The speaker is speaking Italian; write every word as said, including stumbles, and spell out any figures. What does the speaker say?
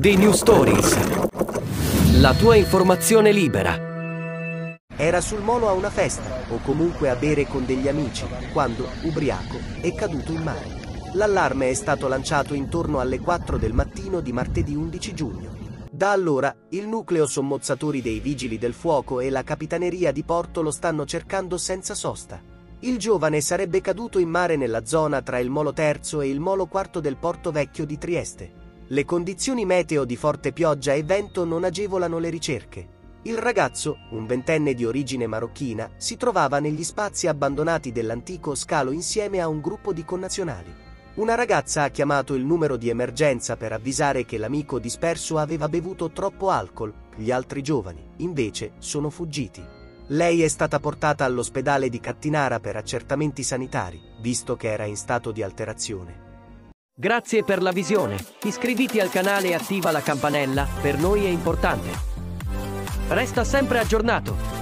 The New Stories. La tua informazione libera. Era sul molo a una festa, o comunque a bere con degli amici, quando, ubriaco, è caduto in mare. L'allarme è stato lanciato intorno alle quattro del mattino di martedì undici giugno. Da allora, il nucleo sommozzatori dei Vigili del Fuoco e la Capitaneria di Porto lo stanno cercando senza sosta. Il giovane sarebbe caduto in mare nella zona tra il molo terzo e il molo quarto del porto vecchio di Trieste. Le condizioni meteo di forte pioggia e vento non agevolano le ricerche. Il ragazzo, un ventenne di origine marocchina, si trovava negli spazi abbandonati dell'antico scalo insieme a un gruppo di connazionali. Una ragazza ha chiamato il numero di emergenza per avvisare che l'amico disperso aveva bevuto troppo alcol, gli altri giovani, invece, sono fuggiti. Lei è stata portata all'ospedale di Cattinara per accertamenti sanitari, visto che era in stato di alterazione. Grazie per la visione. Iscriviti al canale e attiva la campanella, per noi è importante. Resta sempre aggiornato.